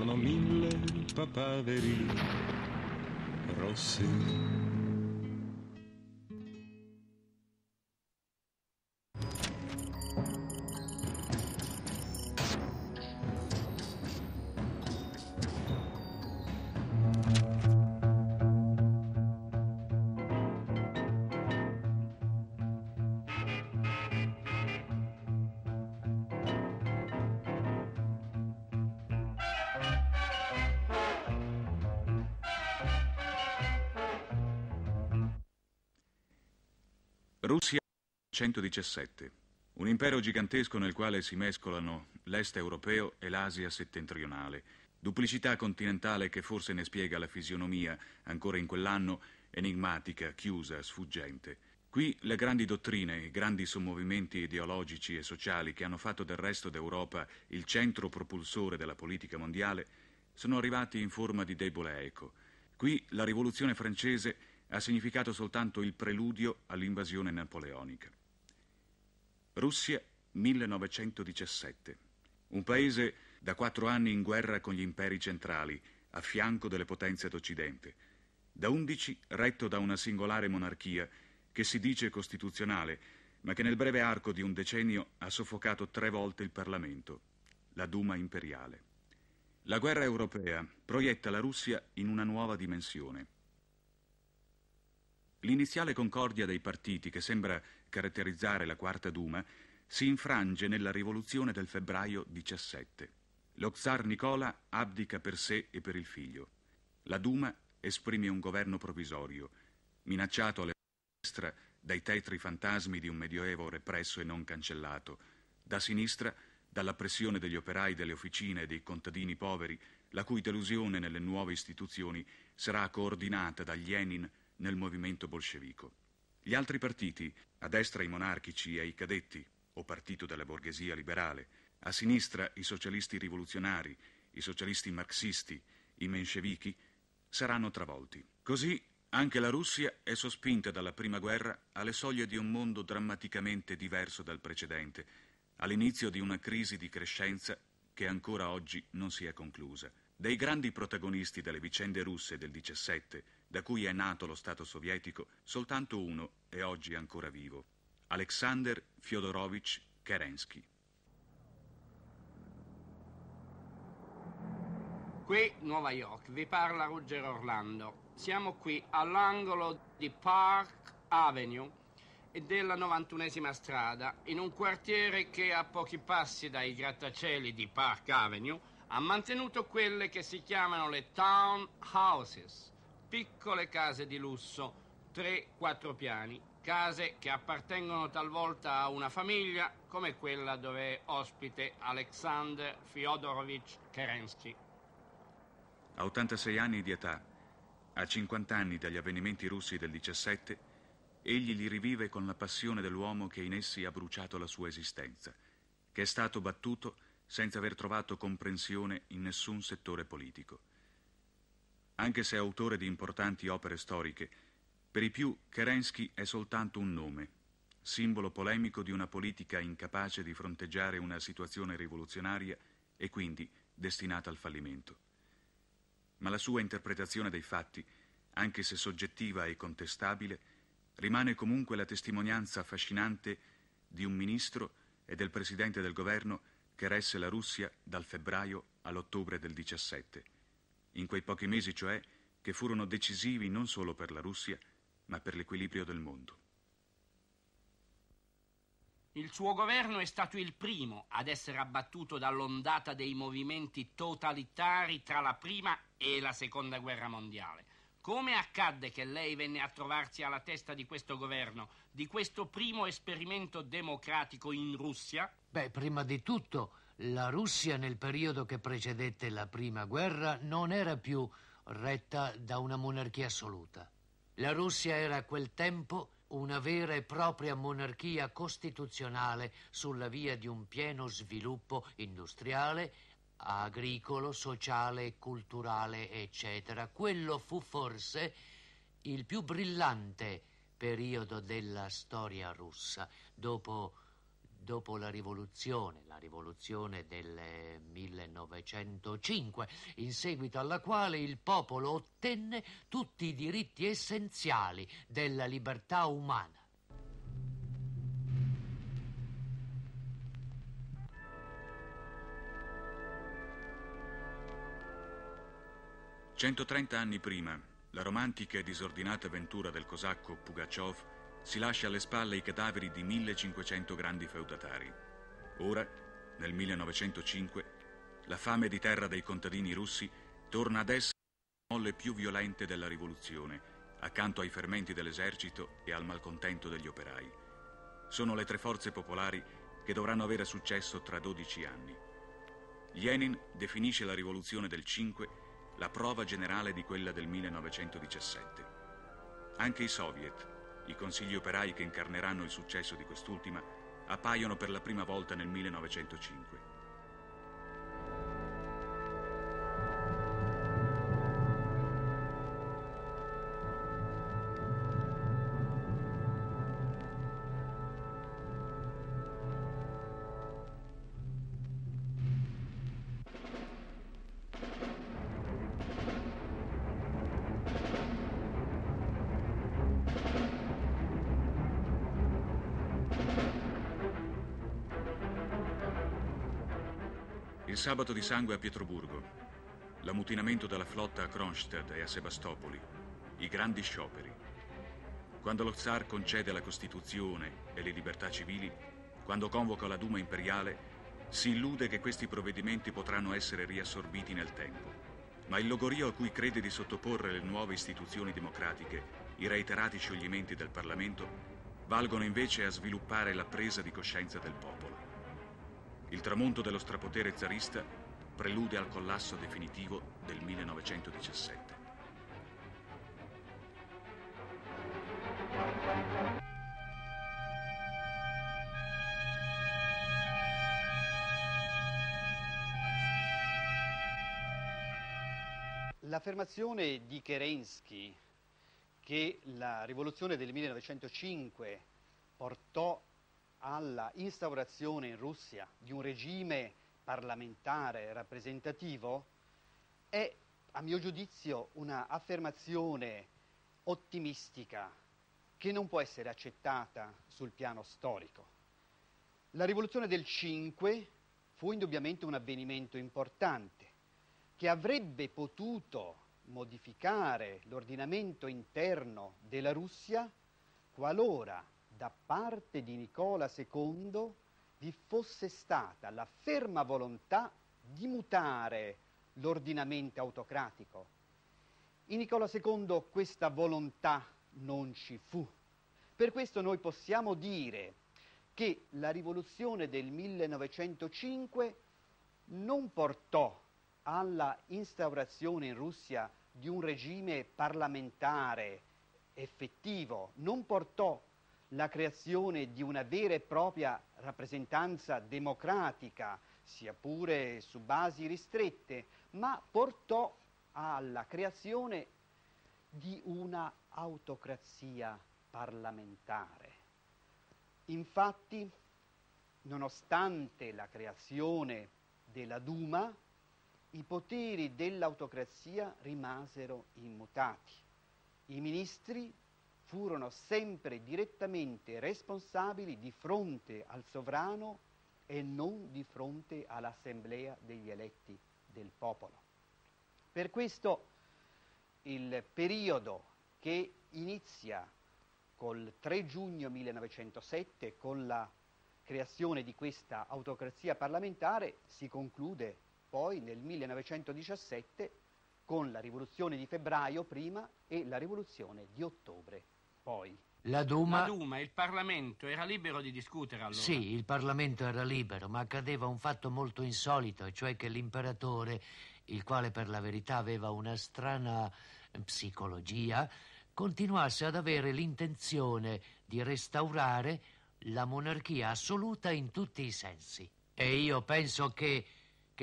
Sono mille papaveri rossi. Russia 117, un impero gigantesco nel quale si mescolano l'est europeo e l'Asia settentrionale, duplicità continentale che forse ne spiega la fisionomia, ancora in quell'anno enigmatica, chiusa, sfuggente. Qui le grandi dottrine, i grandi sommovimenti ideologici e sociali che hanno fatto del resto d'Europa il centro propulsore della politica mondiale sono arrivati in forma di debole eco. Qui la rivoluzione francese ha significato soltanto il preludio all'invasione napoleonica. Russia 1917, un paese da 4 anni in guerra con gli imperi centrali, a fianco delle potenze d'Occidente, da 11 retto da una singolare monarchia che si dice costituzionale, ma che nel breve arco di un decennio ha soffocato 3 volte il Parlamento, la Duma imperiale. La guerra europea proietta la Russia in una nuova dimensione. L'iniziale concordia dei partiti, che sembra caratterizzare la Quarta Duma, si infrange nella rivoluzione del febbraio 17. Lo zar Nicola abdica per sé e per il figlio. La Duma esprime un governo provvisorio, minacciato alla destra dai tetri fantasmi di un medioevo represso e non cancellato, da sinistra dalla pressione degli operai delle officine e dei contadini poveri, la cui delusione nelle nuove istituzioni sarà coordinata da Lenin nel movimento bolscevico. Gli altri partiti, a destra i monarchici e i cadetti, o partito della borghesia liberale, a sinistra i socialisti rivoluzionari, i socialisti marxisti, i menscevichi, saranno travolti. Così anche la Russia è sospinta dalla prima guerra alle soglie di un mondo drammaticamente diverso dal precedente, all'inizio di una crisi di crescenza che ancora oggi non si è conclusa. Dei grandi protagonisti delle vicende russe del 17, da cui è nato lo Stato sovietico, soltanto uno è oggi ancora vivo: Alexander Fyodorovich Kerensky. Qui Nuova York, vi parla Ruggero Orlando. Siamo qui all'angolo di Park Avenue e della 91esima strada, in un quartiere che a pochi passi dai grattacieli di Park Avenue ha mantenuto quelle che si chiamano le townhouses, piccole case di lusso, 3-4 piani, case che appartengono talvolta a una famiglia, come quella dove è ospite Alexander Fyodorovich Kerensky. A 86 anni di età, a 50 anni dagli avvenimenti russi del 17, egli li rivive con la passione dell'uomo che in essi ha bruciato la sua esistenza, che è stato battuto senza aver trovato comprensione in nessun settore politico. Anche se è autore di importanti opere storiche, per i più Kerensky è soltanto un nome, simbolo polemico di una politica incapace di fronteggiare una situazione rivoluzionaria e quindi destinata al fallimento. Ma la sua interpretazione dei fatti, anche se soggettiva e contestabile, rimane comunque la testimonianza affascinante di un ministro e del presidente del governo che resse la Russia dal febbraio all'ottobre del 17, in quei pochi mesi cioè che furono decisivi non solo per la Russia, ma per l'equilibrio del mondo. Il suo governo è stato il primo ad essere abbattuto dall'ondata dei movimenti totalitari tra la prima e la seconda guerra mondiale. Come accadde che lei venne a trovarsi alla testa di questo governo, di questo primo esperimento democratico in Russia? Beh, prima di tutto, la Russia nel periodo che precedette la prima guerra non era più retta da una monarchia assoluta. La Russia era a quel tempo una vera e propria monarchia costituzionale sulla via di un pieno sviluppo industriale, agricolo, sociale e culturale, eccetera. Quello fu forse il più brillante periodo della storia russa. Dopo dopo la rivoluzione del 1905, in seguito alla quale il popolo ottenne tutti i diritti essenziali della libertà umana. Centotrent'anni prima, la romantica e disordinata avventura del cosacco Pugachev si lascia alle spalle i cadaveri di 1500 grandi feudatari. Ora, nel 1905, la fame di terra dei contadini russi torna ad essere la molle più violente della rivoluzione, accanto ai fermenti dell'esercito e al malcontento degli operai. Sono le tre forze popolari che dovranno avere successo tra 12 anni. Lenin definisce la rivoluzione del 5 la prova generale di quella del 1917. Anche i soviet, i consigli operai che incarneranno il successo di quest'ultima, appaiono per la prima volta nel 1905. Il sabato di sangue a Pietroburgo, l'ammutinamento della flotta a Kronstadt e a Sebastopoli, i grandi scioperi. Quando lo zar concede la Costituzione e le libertà civili, quando convoca la Duma imperiale, si illude che questi provvedimenti potranno essere riassorbiti nel tempo. Ma il logorio a cui crede di sottoporre le nuove istituzioni democratiche, i reiterati scioglimenti del Parlamento, valgono invece a sviluppare la presa di coscienza del popolo. Il tramonto dello strapotere zarista prelude al collasso definitivo del 1917. L'affermazione di Kerensky che la rivoluzione del 1905 portò alla instaurazione in Russia di un regime parlamentare rappresentativo è, a mio giudizio, una affermazione ottimistica che non può essere accettata sul piano storico. La rivoluzione del 5 fu indubbiamente un avvenimento importante che avrebbe potuto modificare l'ordinamento interno della Russia qualora da parte di Nicola II vi fosse stata la ferma volontà di mutare l'ordinamento autocratico. In Nicola II questa volontà non ci fu. Per questo noi possiamo dire che la rivoluzione del 1905 non portò alla instaurazione in Russia di un regime parlamentare effettivo, non portò la creazione di una vera e propria rappresentanza democratica, sia pure su basi ristrette, ma portò alla creazione di una autocrazia parlamentare. Infatti, nonostante la creazione della Duma, i poteri dell'autocrazia rimasero immutati. I ministri furono sempre direttamente responsabili di fronte al sovrano e non di fronte all'assemblea degli eletti del popolo. Per questo il periodo che inizia col 3 giugno 1907 con la creazione di questa autocrazia parlamentare si conclude poi nel 1917 con la rivoluzione di febbraio prima e la rivoluzione di ottobre. Poi. La Duma, il Parlamento, era libero di discutere allora? Sì, il Parlamento era libero, ma accadeva un fatto molto insolito, e cioè che l'imperatore, il quale per la verità aveva una strana psicologia, continuasse ad avere l'intenzione di restaurare la monarchia assoluta in tutti i sensi. E io penso che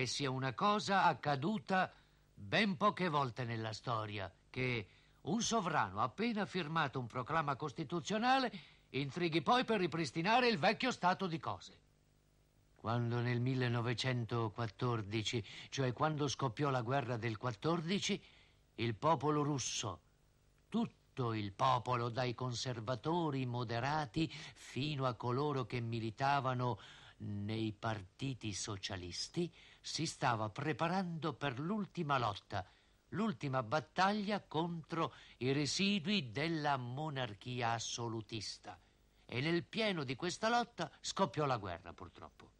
sia una cosa accaduta ben poche volte nella storia, che un sovrano appena firmato un proclama costituzionale intrighi poi per ripristinare il vecchio stato di cose. Quando nel 1914, cioè quando scoppiò la guerra del 14, il popolo russo, tutto il popolo, dai conservatori moderati fino a coloro che militavano nei partiti socialisti, si stava preparando per l'ultima lotta, l'ultima battaglia contro i residui della monarchia assolutista. E nel pieno di questa lotta scoppiò la guerra, purtroppo.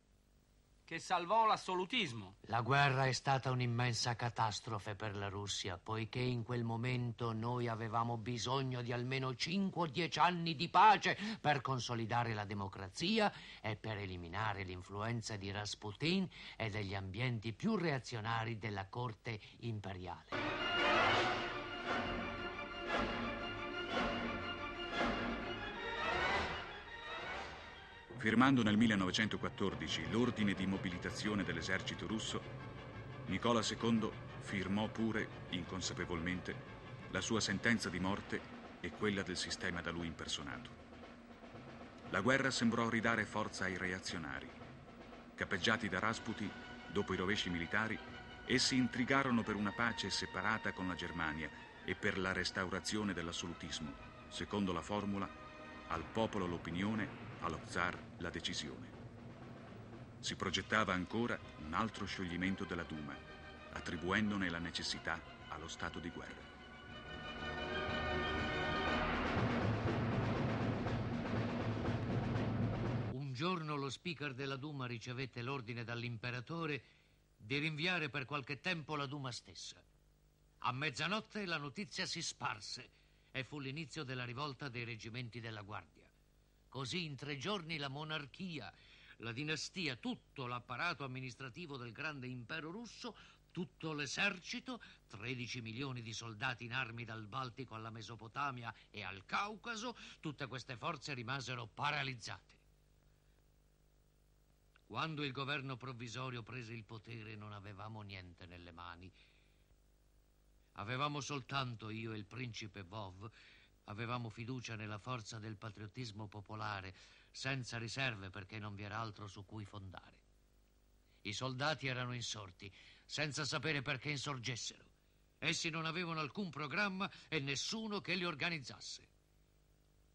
Che salvò l'assolutismo. La guerra è stata un'immensa catastrofe per la Russia, poiché in quel momento noi avevamo bisogno di almeno 5 o 10 anni di pace per consolidare la democrazia e per eliminare l'influenza di Rasputin e degli ambienti più reazionari della corte imperiale. Firmando nel 1914 l'ordine di mobilitazione dell'esercito russo, Nicola II firmò pure, inconsapevolmente, la sua sentenza di morte e quella del sistema da lui impersonato. La guerra sembrò ridare forza ai reazionari. Capeggiati da Rasputin, dopo i rovesci militari, essi intrigarono per una pace separata con la Germania e per la restaurazione dell'assolutismo, secondo la formula «al popolo l'opinione», allo zar la decisione. Si progettava ancora un altro scioglimento della Duma, attribuendone la necessità allo stato di guerra. Un giorno lo speaker della Duma ricevette l'ordine dall'imperatore di rinviare per qualche tempo la Duma stessa. A mezzanotte la notizia si sparse e fu l'inizio della rivolta dei reggimenti della Guardia. Così in 3 giorni la monarchia, la dinastia, tutto l'apparato amministrativo del grande impero russo, tutto l'esercito, 13 milioni di soldati in armi dal Baltico alla Mesopotamia e al Caucaso, tutte queste forze rimasero paralizzate. Quando il governo provvisorio prese il potere non avevamo niente nelle mani. Avevamo soltanto, io e il principe Vov, avevamo fiducia nella forza del patriottismo popolare, senza riserve perché non vi era altro su cui fondare. I soldati erano insorti, senza sapere perché insorgessero. Essi non avevano alcun programma e nessuno che li organizzasse.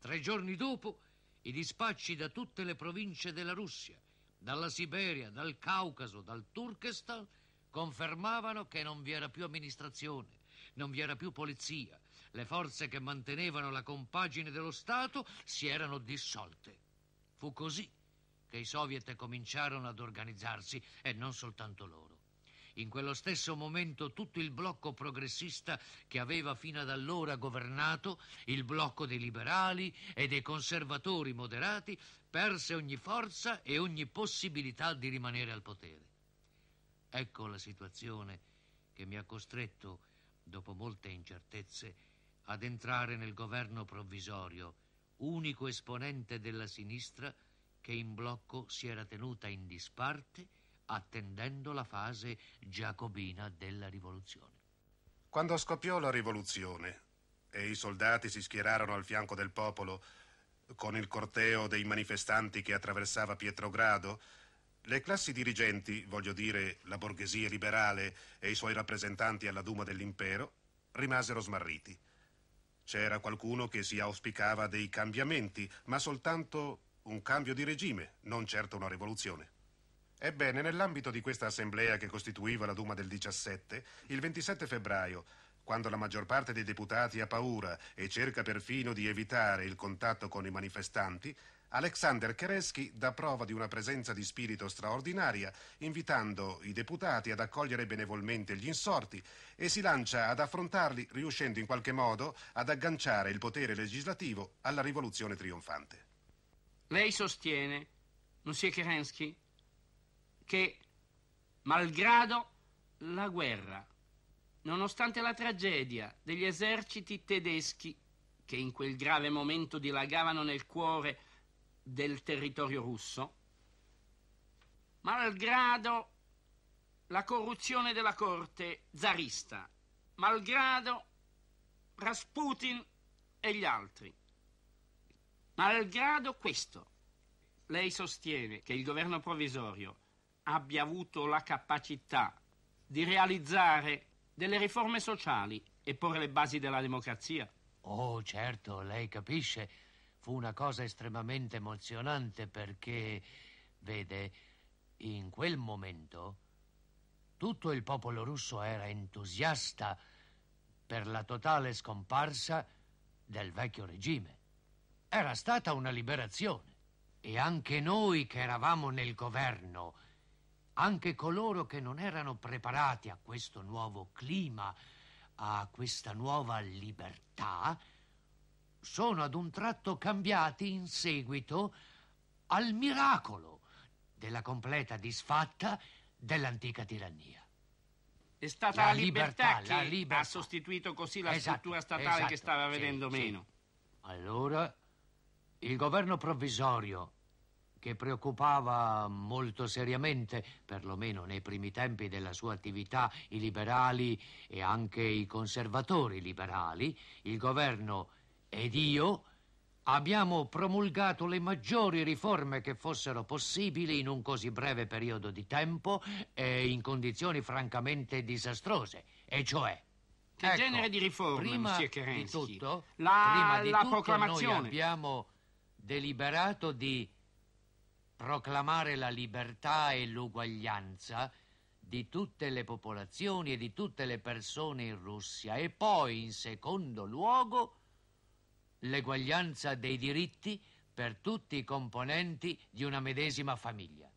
3 giorni dopo, i dispacci da tutte le province della Russia, dalla Siberia, dal Caucaso, dal Turkestan, confermavano che non vi era più amministrazione, non vi era più polizia. Le forze che mantenevano la compagine dello Stato si erano dissolte. Fu così che i soviet cominciarono ad organizzarsi, e non soltanto loro. In quello stesso momento tutto il blocco progressista che aveva fino ad allora governato, il blocco dei liberali e dei conservatori moderati, perse ogni forza e ogni possibilità di rimanere al potere. Ecco la situazione che mi ha costretto, dopo molte incertezze, ad entrare nel governo provvisorio, unico esponente della sinistra che in blocco si era tenuta in disparte attendendo la fase giacobina della rivoluzione. Quando scoppiò la rivoluzione e i soldati si schierarono al fianco del popolo con il corteo dei manifestanti che attraversava Pietrogrado, le classi dirigenti, voglio dire la borghesia liberale e i suoi rappresentanti alla Duma dell'impero, rimasero smarriti. C'era qualcuno che si auspicava dei cambiamenti, ma soltanto un cambio di regime, non certo una rivoluzione. Ebbene, nell'ambito di questa assemblea che costituiva la Duma del 17, il 27 febbraio, quando la maggior parte dei deputati ha paura e cerca perfino di evitare il contatto con i manifestanti, Alexander Kerensky dà prova di una presenza di spirito straordinaria, invitando i deputati ad accogliere benevolmente gli insorti e si lancia ad affrontarli, riuscendo in qualche modo ad agganciare il potere legislativo alla rivoluzione trionfante. Lei sostiene, Monsieur Kerensky, che malgrado la guerra, nonostante la tragedia degli eserciti tedeschi che in quel grave momento dilagavano nel cuore del territorio russo, malgrado la corruzione della corte zarista, malgrado Rasputin e gli altri, malgrado questo, lei sostiene che il governo provvisorio abbia avuto la capacità di realizzare delle riforme sociali e porre le basi della democrazia. Oh, certo, lei capisce. Fu una cosa estremamente emozionante perché, vede, in quel momento tutto il popolo russo era entusiasta per la totale scomparsa del vecchio regime. Era stata una liberazione. E anche noi che eravamo nel governo, anche coloro che non erano preparati a questo nuovo clima, a questa nuova libertà, sono ad un tratto cambiati in seguito al miracolo della completa disfatta dell'antica tirannia. È stata la libertà, che ha sostituito così la struttura statale che stava venendo meno. Sì. Allora, il governo provvisorio, che preoccupava molto seriamente, perlomeno nei primi tempi della sua attività, i liberali e anche i conservatori liberali, il governo ed io abbiamo promulgato le maggiori riforme che fossero possibili in un così breve periodo di tempo e in condizioni francamente disastrose, e cioè... Che ecco, genere di riforme, Monsieur Kerensky? Prima di tutto proclamazione. Noi abbiamo deliberato di proclamare la libertà e l'uguaglianza di tutte le popolazioni e di tutte le persone in Russia e poi, in secondo luogo, l'eguaglianza dei diritti per tutti i componenti di una medesima famiglia.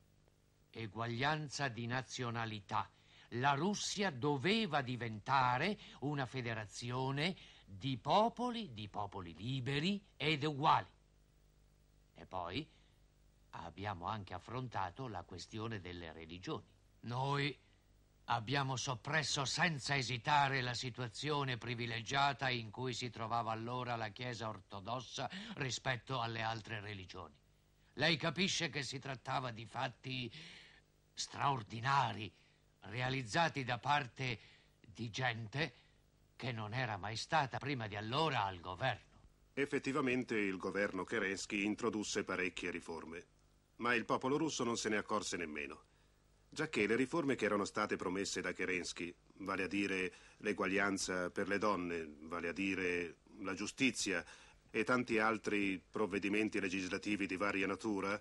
Eguaglianza di nazionalità. La Russia doveva diventare una federazione di popoli liberi ed uguali. E poi abbiamo anche affrontato la questione delle religioni. Noi abbiamo soppresso senza esitare la situazione privilegiata in cui si trovava allora la Chiesa ortodossa rispetto alle altre religioni. Lei capisce che si trattava di fatti straordinari, realizzati da parte di gente che non era mai stata prima di allora al governo. Effettivamente il governo Kerensky introdusse parecchie riforme, ma il popolo russo non se ne accorse nemmeno, giacché le riforme che erano state promesse da Kerensky, vale a dire l'eguaglianza per le donne, vale a dire la giustizia e tanti altri provvedimenti legislativi di varia natura,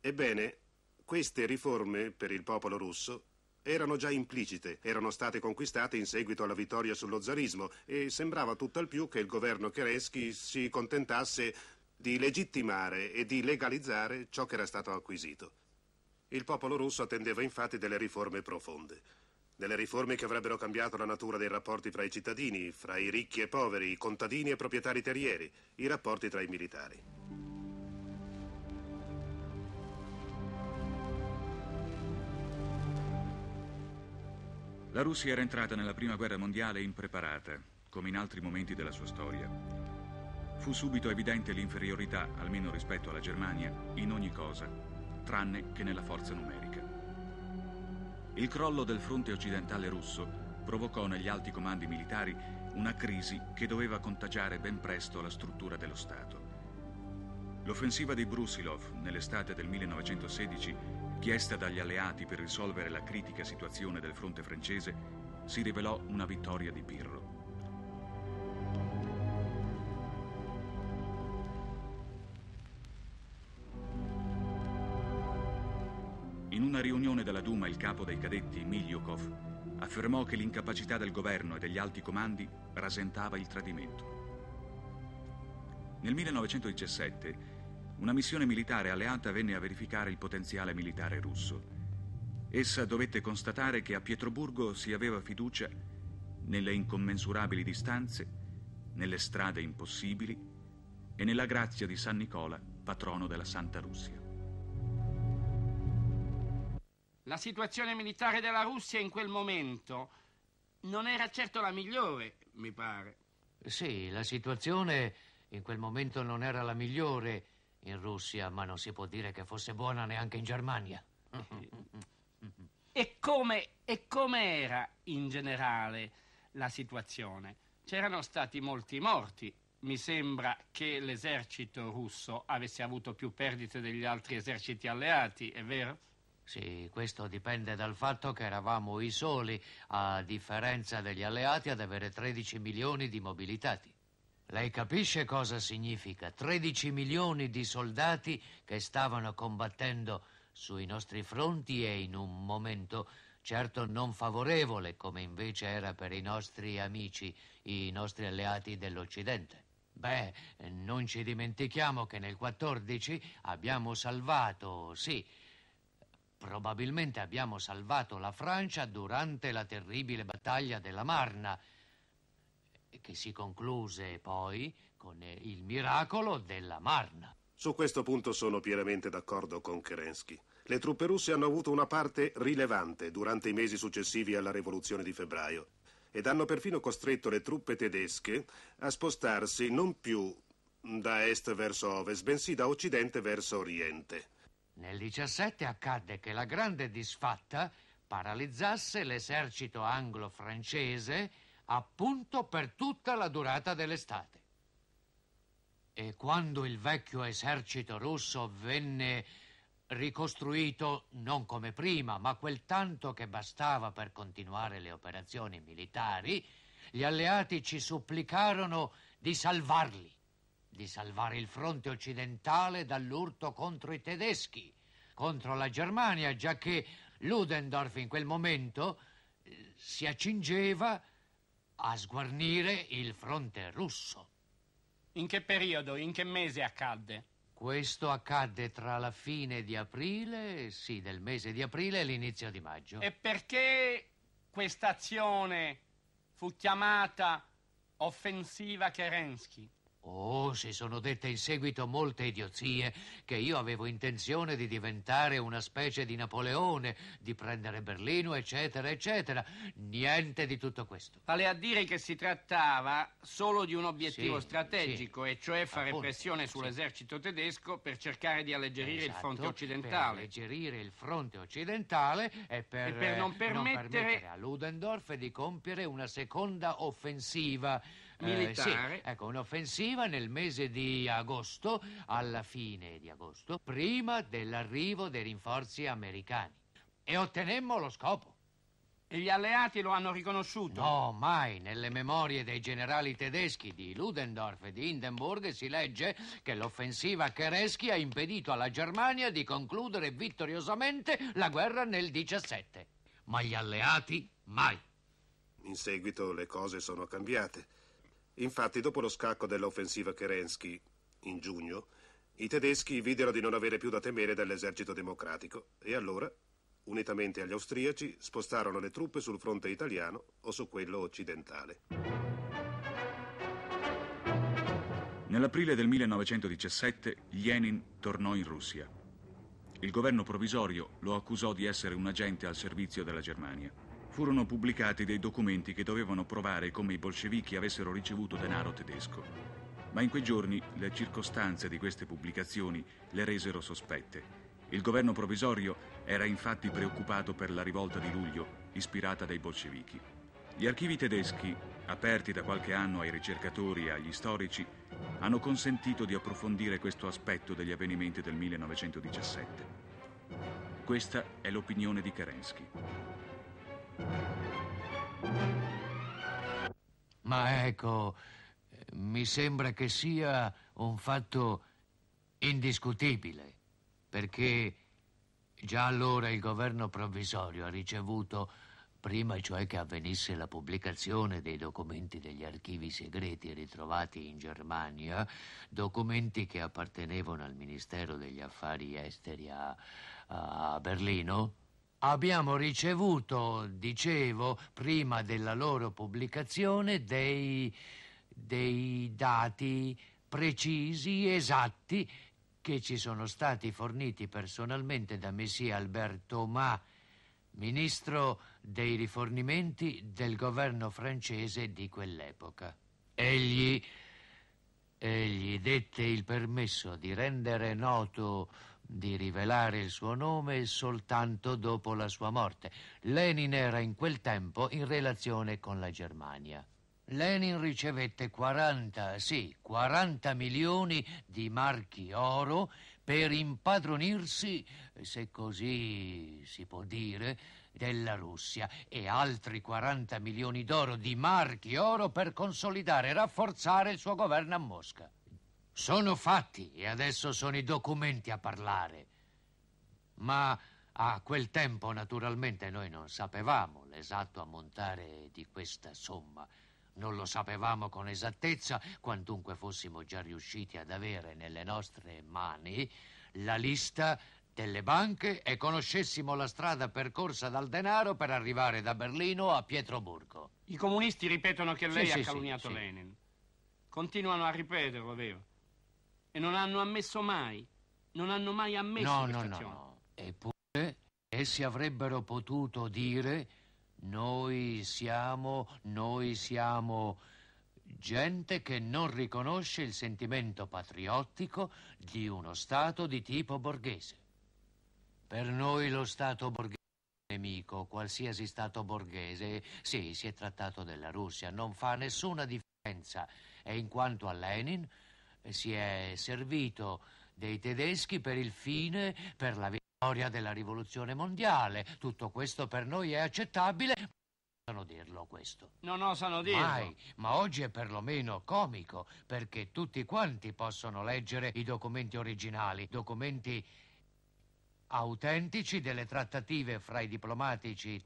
ebbene, queste riforme per il popolo russo erano già implicite, erano state conquistate in seguito alla vittoria sullo zarismo e sembrava tutt'al più che il governo Kerensky si contentasse di legittimare e di legalizzare ciò che era stato acquisito. Il popolo russo attendeva infatti delle riforme profonde, delle riforme che avrebbero cambiato la natura dei rapporti fra i cittadini, fra i ricchi e poveri, i contadini e proprietari terrieri, i rapporti tra i militari. La Russia era entrata nella prima guerra mondiale impreparata, come in altri momenti della sua storia. Fu subito evidente l'inferiorità, almeno rispetto alla Germania, in ogni cosa, tranne che nella forza numerica. Il crollo del fronte occidentale russo provocò negli alti comandi militari una crisi che doveva contagiare ben presto la struttura dello Stato. L'offensiva di Brusilov nell'estate del 1916, chiesta dagli alleati per risolvere la critica situazione del fronte francese, si rivelò una vittoria di Pirro. In una riunione della Duma, il capo dei cadetti, Miliukov, affermò che l'incapacità del governo e degli alti comandi rasentava il tradimento. Nel 1917, una missione militare alleata venne a verificare il potenziale militare russo. Essa dovette constatare che a Pietroburgo si aveva fiducia nelle incommensurabili distanze, nelle strade impossibili e nella grazia di San Nicola, patrono della Santa Russia. La situazione militare della Russia in quel momento non era certo la migliore, mi pare. Sì, la situazione in quel momento non era la migliore in Russia, ma non si può dire che fosse buona neanche in Germania. E come era in generale la situazione? C'erano stati molti morti. Mi sembra che l'esercito russo avesse avuto più perdite degli altri eserciti alleati, è vero? Sì, questo dipende dal fatto che eravamo i soli, a differenza degli alleati, ad avere 13 milioni di mobilitati. Lei capisce cosa significa? 13 milioni di soldati che stavano combattendo sui nostri fronti e in un momento certo non favorevole, come invece era per i nostri amici, i nostri alleati dell'Occidente. Beh, non ci dimentichiamo che nel 14 abbiamo salvato, sì, probabilmente abbiamo salvato la Francia durante la terribile battaglia della Marna, che si concluse poi con il miracolo della Marna. Su questo punto sono pienamente d'accordo con Kerensky. Le truppe russe hanno avuto una parte rilevante durante i mesi successivi alla rivoluzione di febbraio ed hanno perfino costretto le truppe tedesche a spostarsi non più da est verso ovest, bensì da occidente verso oriente. Nel 17 accadde che la grande disfatta paralizzasse l'esercito anglo-francese appunto per tutta la durata dell'estate. E quando il vecchio esercito russo venne ricostruito, non come prima, ma quel tanto che bastava per continuare le operazioni militari, gli alleati ci supplicarono di salvarli, di salvare il fronte occidentale dall'urto contro i tedeschi, contro la Germania, giacché Ludendorff in quel momento si accingeva a sguarnire il fronte russo. In che periodo, in che mese accadde? Questo accadde tra la fine di aprile, sì, del mese di aprile e l'inizio di maggio. E perché questa azione fu chiamata offensiva Kerensky? Oh, si sono dette in seguito molte idiozie, che io avevo intenzione di diventare una specie di Napoleone, di prendere Berlino, eccetera, eccetera. Niente di tutto questo. Vale a dire che si trattava solo di un obiettivo strategico, e cioè fare pressione sull'esercito tedesco per cercare di alleggerire il fronte occidentale. Per alleggerire il fronte occidentale e per non permettere a Ludendorff di compiere una seconda offensiva militare. Sì, ecco, un'offensiva nel mese di agosto, alla fine di agosto, prima dell'arrivo dei rinforzi americani. E ottenemmo lo scopo. E gli alleati lo hanno riconosciuto? No, mai. Nelle memorie dei generali tedeschi di Ludendorff e di Hindenburg si legge che l'offensiva Kerensky ha impedito alla Germania di concludere vittoriosamente la guerra nel 17. Ma gli alleati mai. In seguito le cose sono cambiate. Infatti, dopo lo scacco dell'offensiva Kerensky, in giugno, i tedeschi videro di non avere più da temere dall'esercito democratico e allora, unitamente agli austriaci, spostarono le truppe sul fronte italiano o su quello occidentale. Nell'aprile del 1917 Lenin tornò in Russia. Il governo provvisorio lo accusò di essere un agente al servizio della Germania. Furono pubblicati dei documenti che dovevano provare come i bolscevichi avessero ricevuto denaro tedesco. Ma in quei giorni le circostanze di queste pubblicazioni le resero sospette. Il governo provvisorio era infatti preoccupato per la rivolta di luglio ispirata dai bolscevichi. Gli archivi tedeschi, aperti da qualche anno ai ricercatori e agli storici, hanno consentito di approfondire questo aspetto degli avvenimenti del 1917. Questa è l'opinione di Kerensky. Ma ecco, mi sembra che sia un fatto indiscutibile, perché già allora il governo provvisorio ha ricevuto, prima cioè che avvenisse la pubblicazione dei documenti degli archivi segreti ritrovati in Germania, documenti che appartenevano al Ministero degli Affari Esteri a Berlino. Abbiamo ricevuto, dicevo, prima della loro pubblicazione, dei dati precisi, esatti, che ci sono stati forniti personalmente da Messie Albert Thomas, ministro dei rifornimenti del governo francese di quell'epoca. Egli dette il permesso di rendere noto, di rivelare il suo nome soltanto dopo la sua morte. Lenin era in quel tempo in relazione con la Germania. Lenin ricevette 40 milioni di marchi oro per impadronirsi, se così si può dire, della Russia, e altri 40 milioni d'oro di marchi oro per consolidare e rafforzare il suo governo a Mosca. Sono fatti e adesso sono i documenti a parlare. Ma a quel tempo naturalmente noi non sapevamo l'esatto ammontare di questa somma. Non lo sapevamo con esattezza, quantunque fossimo già riusciti ad avere nelle nostre mani la lista delle banche e conoscessimo la strada percorsa dal denaro per arrivare da Berlino a Pietroburgo. I comunisti ripetono che lei ha calunniato Lenin. Continuano a ripeterlo, vero? E non hanno ammesso mai, non hanno mai ammesso questa azione. Eppure essi avrebbero potuto dire: Noi siamo gente che non riconosce il sentimento patriottico di uno Stato di tipo borghese. Per noi lo Stato borghese è nemico, qualsiasi Stato borghese, sì, si è trattato della Russia, non fa nessuna differenza. E in quanto a Lenin, si è servito dei tedeschi per il fine, per la vittoria della rivoluzione mondiale. Tutto questo per noi è accettabile, ma non osano dirlo questo. Non osano dirlo. Mai, ma oggi è perlomeno comico, perché tutti quanti possono leggere i documenti originali, documenti autentici delle trattative fra i diplomatici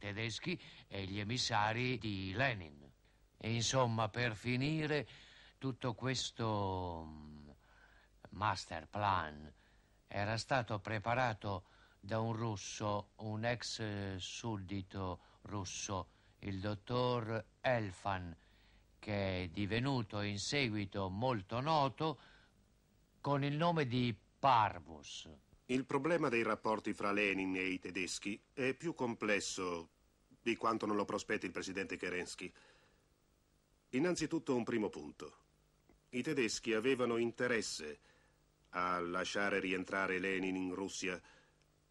tedeschi e gli emissari di Lenin. E insomma, per finire, tutto questo master plan era stato preparato da un russo, un ex suddito russo, il dottor Elfan, che è divenuto in seguito molto noto con il nome di Parvus. Il problema dei rapporti fra Lenin e i tedeschi è più complesso di quanto non lo prospetti il presidente Kerensky. Innanzitutto un primo punto. I tedeschi avevano interesse a lasciare rientrare Lenin in Russia,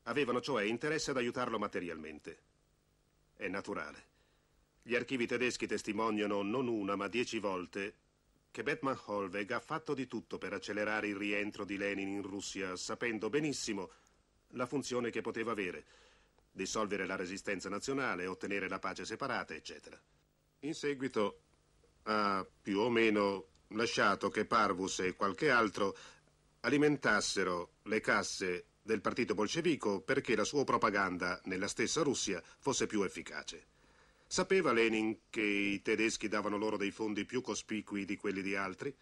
avevano cioè interesse ad aiutarlo materialmente. È naturale. Gli archivi tedeschi testimoniano non una ma 10 volte che Bethmann Hollweg ha fatto di tutto per accelerare il rientro di Lenin in Russia, sapendo benissimo la funzione che poteva avere: dissolvere la resistenza nazionale, ottenere la pace separata, eccetera. In seguito ha più o meno lasciato che Parvus e qualche altro alimentassero le casse del partito bolscevico perché la sua propaganda nella stessa Russia fosse più efficace. Sapeva Lenin che i tedeschi davano loro dei fondi più cospicui di quelli di altri?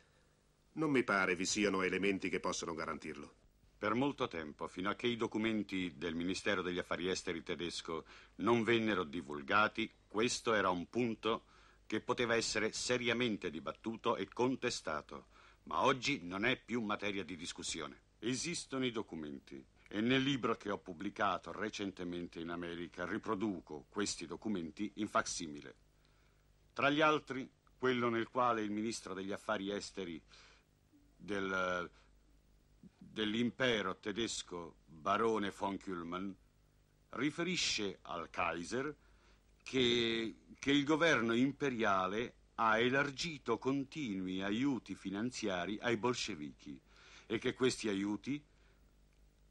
Non mi pare vi siano elementi che possano garantirlo. Per molto tempo, fino a che i documenti del Ministero degli Affari Esteri tedesco non vennero divulgati, questo era un punto che poteva essere seriamente dibattuto e contestato, ma oggi non è più materia di discussione. Esistono i documenti e nel libro che ho pubblicato recentemente in America riproduco questi documenti in facsimile. Tra gli altri, quello nel quale il ministro degli affari esteri dell'impero tedesco Barone von Kuhlmann riferisce al Kaiser che il governo imperiale ha elargito continui aiuti finanziari ai bolscevichi e che questi aiuti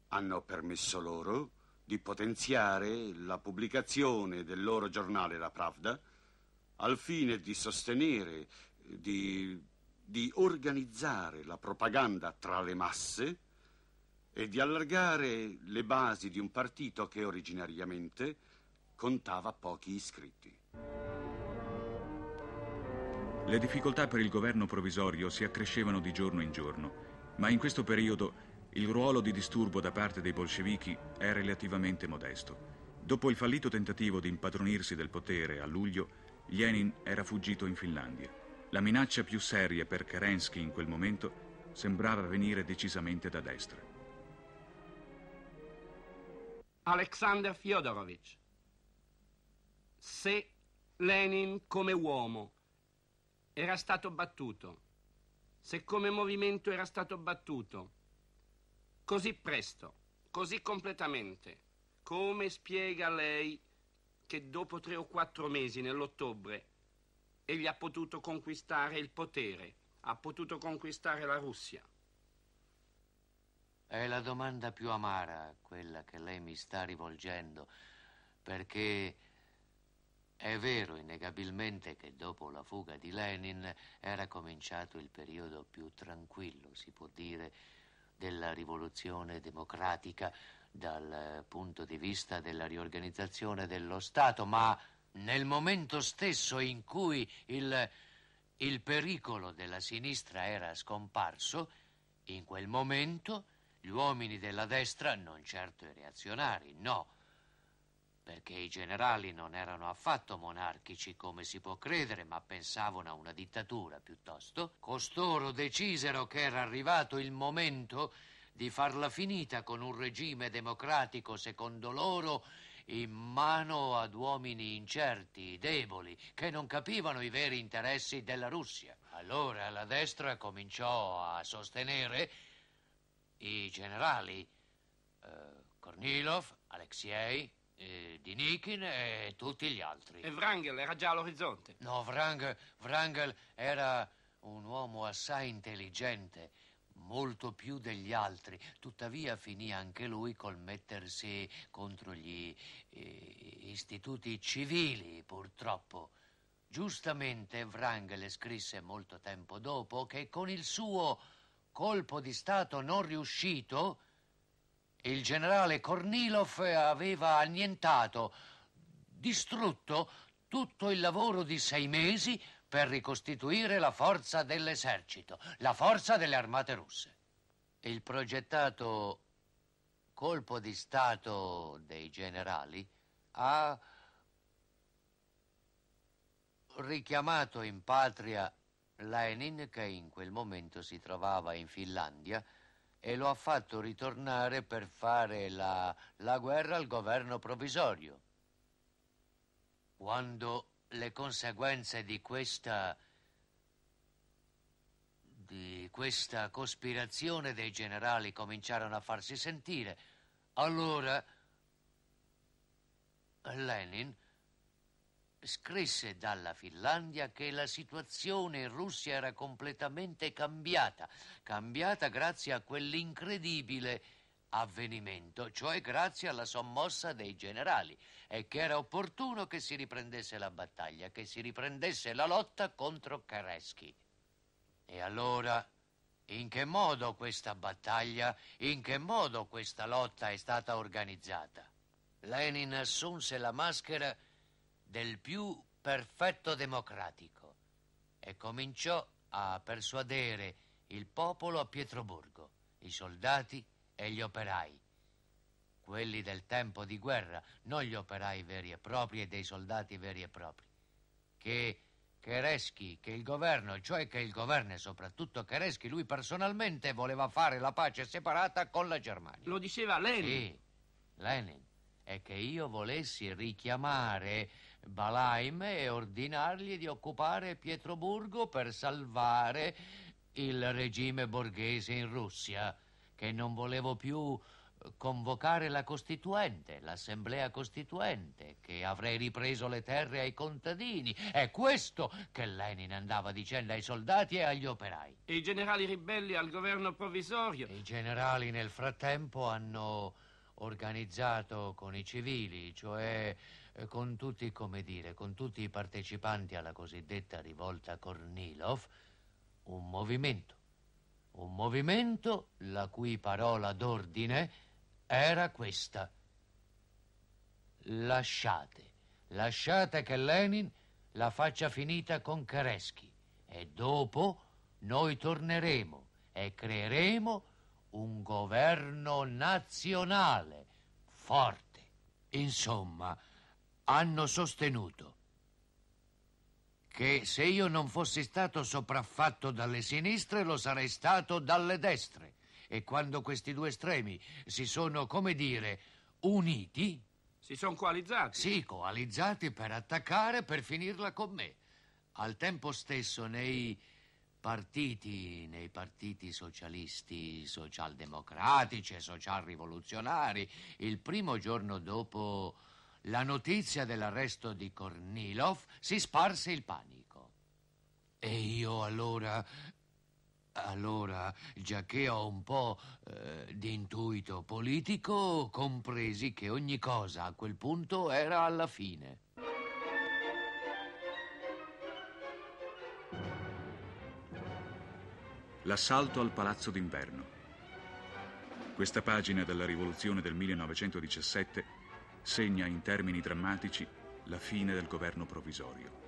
hanno permesso loro di potenziare la pubblicazione del loro giornale La Pravda al fine di sostenere, di organizzare la propaganda tra le masse e di allargare le basi di un partito che originariamente contava pochi iscritti. Le difficoltà per il governo provvisorio si accrescevano di giorno in giorno, ma in questo periodo il ruolo di disturbo da parte dei bolscevichi è relativamente modesto. Dopo il fallito tentativo di impadronirsi del potere a luglio, Lenin era fuggito in Finlandia. La minaccia più seria per Kerensky in quel momento sembrava venire decisamente da destra. Alexander Fyodorovich, se Lenin come uomo era stato battuto, se come movimento era stato battuto, così presto, così completamente, come spiega lei che dopo 3 o 4 mesi, nell'ottobre, Egli ha potuto conquistare il potere, ha potuto conquistare la Russia. È la domanda più amara quella che lei mi sta rivolgendo, perché è vero innegabilmente che dopo la fuga di Lenin era cominciato il periodo più tranquillo, si può dire, della rivoluzione democratica dal punto di vista della riorganizzazione dello Stato, ma nel momento stesso in cui il pericolo della sinistra era scomparso, in quel momento gli uomini della destra, non certo i reazionari, no, perché i generali non erano affatto monarchici come si può credere, ma pensavano a una dittatura piuttosto, costoro decisero che era arrivato il momento di farla finita con un regime democratico, secondo loro, in mano ad uomini incerti, deboli, che non capivano i veri interessi della Russia. Allora la destra cominciò a sostenere i generali Kornilov, Alekseev, Denikin e tutti gli altri. E Wrangel era già all'orizzonte? No, Wrangel era un uomo assai intelligente, molto più degli altri, tuttavia finì anche lui col mettersi contro gli istituti civili, purtroppo. Giustamente Wrangel scrisse molto tempo dopo che con il suo colpo di Stato non riuscito il generale Kornilov aveva annientato, distrutto tutto il lavoro di 6 mesi per ricostituire la forza dell'esercito, la forza delle armate russe. Il progettato colpo di Stato dei generali ha richiamato in patria Lenin, che in quel momento si trovava in Finlandia, e lo ha fatto ritornare per fare la guerra al governo provvisorio. Quando le conseguenze di questa cospirazione dei generali cominciarono a farsi sentire, allora Lenin scrisse dalla Finlandia che la situazione in Russia era completamente cambiata grazie a quell'incredibile avvenimento, cioè grazie alla sommossa dei generali, e che era opportuno che si riprendesse la battaglia, che si riprendesse la lotta contro Kerensky. E allora, in che modo questa battaglia, in che modo questa lotta è stata organizzata? Lenin assunse la maschera del più perfetto democratico e cominciò a persuadere il popolo a Pietroburgo, i soldati e gli operai, quelli del tempo di guerra, non gli operai veri e propri e dei soldati veri e propri, che Kerensky, che il governo, cioè che il governo e soprattutto Kerensky, lui personalmente voleva fare la pace separata con la Germania. Lo diceva Lenin. Sì, Lenin. E che io volessi richiamare Balaim e ordinargli di occupare Pietroburgo per salvare il regime borghese in Russia, che non volevo più convocare la Costituente, l'Assemblea Costituente, che avrei ripreso le terre ai contadini. È questo che Lenin andava dicendo ai soldati e agli operai. I generali ribelli al governo provvisorio. I generali nel frattempo hanno organizzato con i civili, cioè con tutti, come dire, con tutti i partecipanti alla cosiddetta rivolta Kornilov, un movimento. Un movimento la cui parola d'ordine era questa: lasciate che Lenin la faccia finita con Kerensky e dopo noi torneremo e creeremo un governo nazionale forte. Insomma, hanno sostenuto che se io non fossi stato sopraffatto dalle sinistre lo sarei stato dalle destre, e quando questi due estremi si sono, come dire, uniti, si sono coalizzati. Sì, coalizzati per attaccare, per finirla con me. Al tempo stesso nei partiti socialisti, socialdemocratici e socialrivoluzionari, il primo giorno dopo la notizia dell'arresto di Kornilov si sparse il panico. E io allora, già che ho un po' di intuito politico, compresi che ogni cosa a quel punto era alla fine. L'assalto al Palazzo d'Inverno. Questa pagina della rivoluzione del 1917 segna in termini drammatici la fine del governo provvisorio.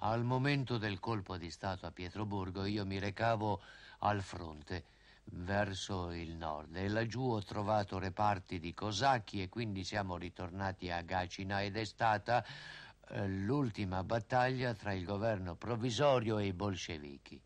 Al momento del colpo di Stato a Pietroburgo io mi recavo al fronte, verso il nord, e laggiù ho trovato reparti di cosacchi e quindi siamo ritornati a Gacina ed è stata l'ultima battaglia tra il governo provvisorio e i bolscevichi.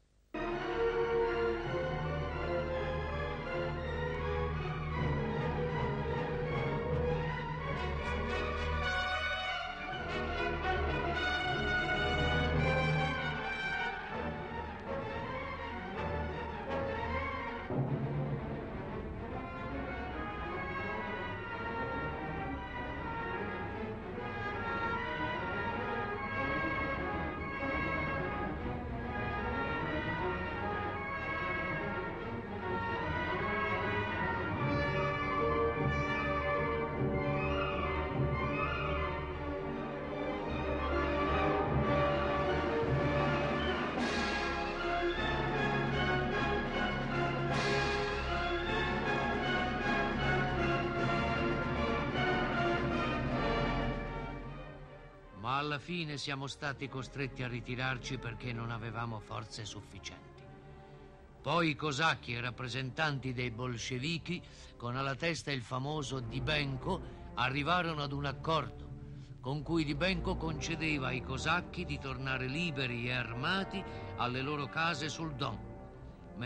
Alla fine siamo stati costretti a ritirarci perché non avevamo forze sufficienti. Poi i cosacchi e rappresentanti dei bolscevichi, con alla testa il famoso Dybenko, arrivarono ad un accordo con cui Dybenko concedeva ai cosacchi di tornare liberi e armati alle loro case sul Don,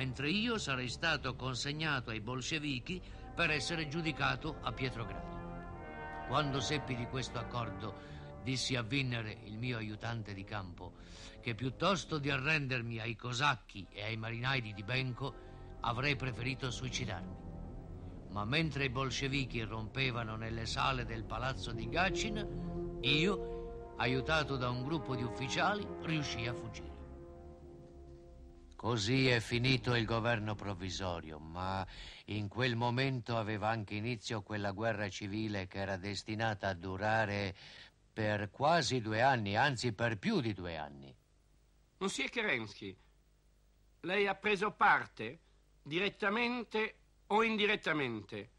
mentre io sarei stato consegnato ai bolscevichi per essere giudicato a Pietrogrado. Quando seppi di questo accordo, dissi a Winner, il mio aiutante di campo, che piuttosto di arrendermi ai cosacchi e ai marinai di Dybenko avrei preferito suicidarmi. Ma mentre i bolscevichi rompevano nelle sale del palazzo di Gatchin, io, aiutato da un gruppo di ufficiali, riuscii a fuggire. Così è finito il governo provvisorio, ma in quel momento aveva anche inizio quella guerra civile che era destinata a durare per quasi 2 anni, anzi per più di 2 anni. Monsieur Kerensky, lei ha preso parte, direttamente o indirettamente,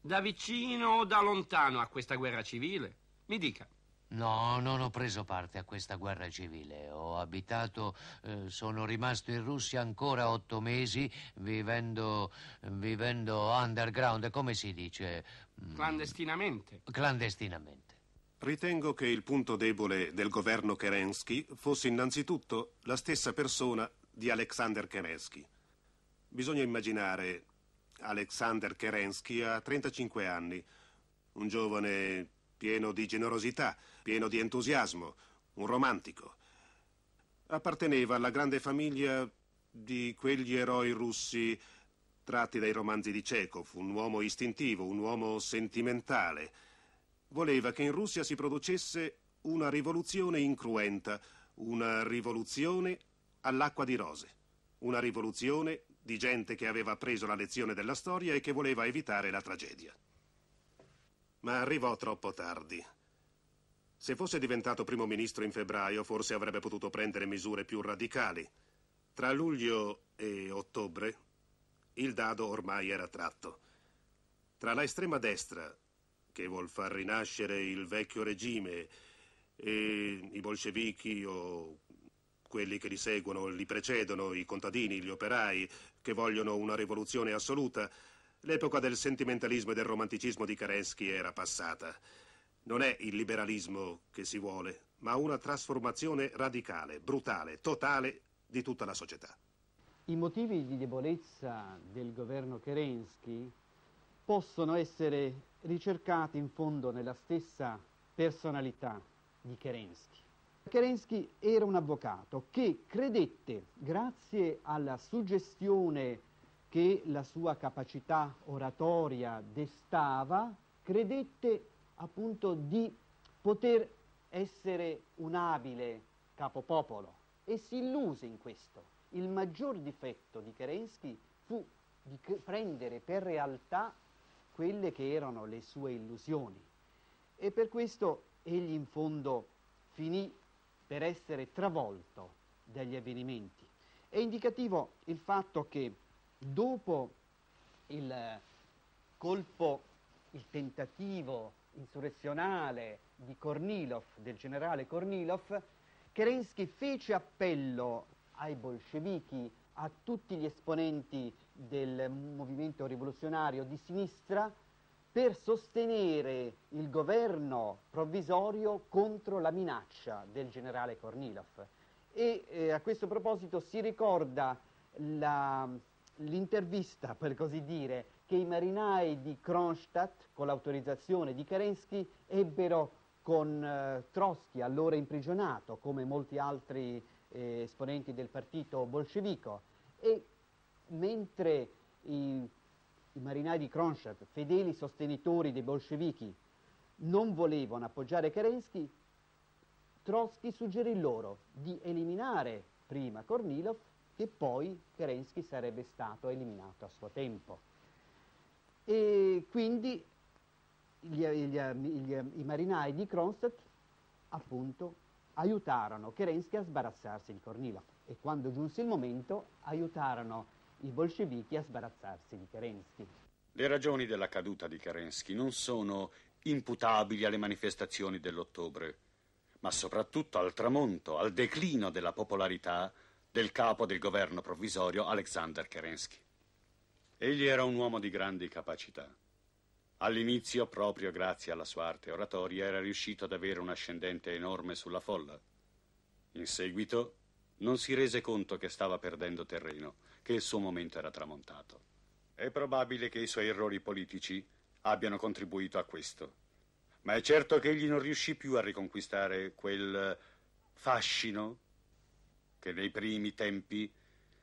da vicino o da lontano, a questa guerra civile? Mi dica. No, non ho preso parte a questa guerra civile. Ho abitato, sono rimasto in Russia ancora 8 mesi, vivendo underground, come si dice? Clandestinamente. Clandestinamente. Ritengo che il punto debole del governo Kerensky fosse innanzitutto la stessa persona di Alexander Kerensky. Bisogna immaginare Alexander Kerensky a 35 anni, un giovane pieno di generosità, pieno di entusiasmo, un romantico. Apparteneva alla grande famiglia di quegli eroi russi tratti dai romanzi di Chekhov, un uomo istintivo, un uomo sentimentale. Voleva che in Russia si producesse una rivoluzione incruenta, una rivoluzione all'acqua di rose, una rivoluzione di gente che aveva preso la lezione della storia e che voleva evitare la tragedia. Ma arrivò troppo tardi. Se fosse diventato primo ministro in febbraio, forse avrebbe potuto prendere misure più radicali. Tra luglio e ottobre il dado ormai era tratto. Tra la estrema destra, che vuol far rinascere il vecchio regime, e i bolscevichi o quelli che li seguono, li precedono, i contadini, gli operai, che vogliono una rivoluzione assoluta, l'epoca del sentimentalismo e del romanticismo di Kerensky era passata. Non è il liberalismo che si vuole, ma una trasformazione radicale, brutale, totale di tutta la società. I motivi di debolezza del governo Kerensky possono essere ricercati in fondo nella stessa personalità di Kerensky. Kerensky era un avvocato che credette, grazie alla suggestione che la sua capacità oratoria destava, credette appunto di poter essere un abile capopopolo e si illuse in questo. Il maggior difetto di Kerensky fu di prendere per realtà quelle che erano le sue illusioni, e per questo egli in fondo finì per essere travolto dagli avvenimenti. È indicativo il fatto che dopo il colpo, il tentativo insurrezionale di Kornilov, del generale Kornilov, Kerensky fece appello ai bolscevichi, a tutti gli esponenti del movimento rivoluzionario di sinistra, per sostenere il governo provvisorio contro la minaccia del generale Kornilov. E a questo proposito si ricorda l'intervista, per così dire, che i marinai di Kronstadt, con l'autorizzazione di Kerensky, ebbero con Trotsky, allora imprigionato, come molti altri esponenti del partito bolscevico. E mentre i marinai di Kronstadt, fedeli sostenitori dei bolscevichi, non volevano appoggiare Kerensky, Trotsky suggerì loro di eliminare prima Kornilov, che poi Kerensky sarebbe stato eliminato a suo tempo. E quindi i marinai di Kronstadt, appunto, aiutarono Kerensky a sbarazzarsi di Kornilov, e quando giunse il momento aiutarono i bolscevichi a sbarazzarsi di Kerensky. Le ragioni della caduta di Kerensky non sono imputabili alle manifestazioni dell'ottobre, ma soprattutto al tramonto, al declino della popolarità del capo del governo provvisorio Alexander Kerensky. Egli era un uomo di grandi capacità. All'inizio, proprio grazie alla sua arte oratoria, era riuscito ad avere un ascendente enorme sulla folla. In seguito non si rese conto che stava perdendo terreno, che il suo momento era tramontato. È probabile che i suoi errori politici abbiano contribuito a questo, ma è certo che egli non riuscì più a riconquistare quel fascino che nei primi tempi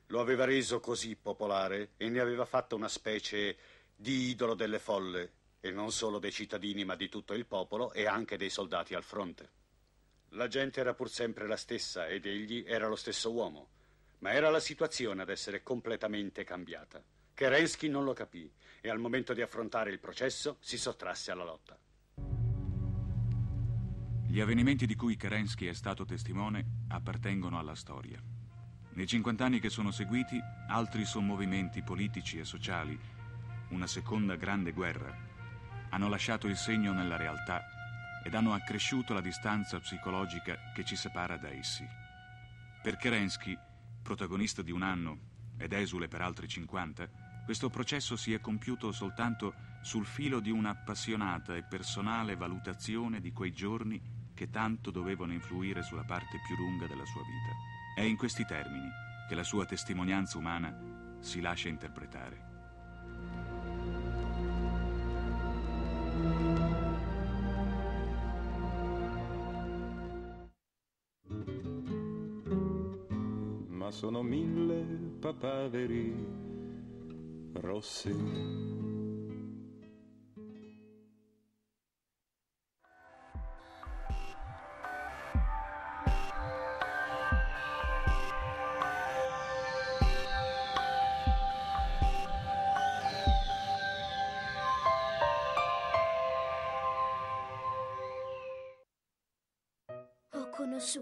lo aveva reso così popolare e ne aveva fatto una specie di idolo delle folle, e non solo dei cittadini, ma di tutto il popolo e anche dei soldati al fronte. La gente era pur sempre la stessa ed egli era lo stesso uomo, ma era la situazione ad essere completamente cambiata. Kerensky non lo capì e al momento di affrontare il processo si sottrasse alla lotta. Gli avvenimenti di cui Kerensky è stato testimone appartengono alla storia. Nei 50 anni che sono seguiti, altri sommovimenti politici e sociali, una seconda grande guerra, hanno lasciato il segno nella realtà ed hanno accresciuto la distanza psicologica che ci separa da essi. Per Kerensky, protagonista di un anno ed esule per altri 50, questo processo si è compiuto soltanto sul filo di un'appassionata e personale valutazione di quei giorni che tanto dovevano influire sulla parte più lunga della sua vita. È in questi termini che la sua testimonianza umana si lascia interpretare. Sono mille papaveri rossi. Ho conosciuto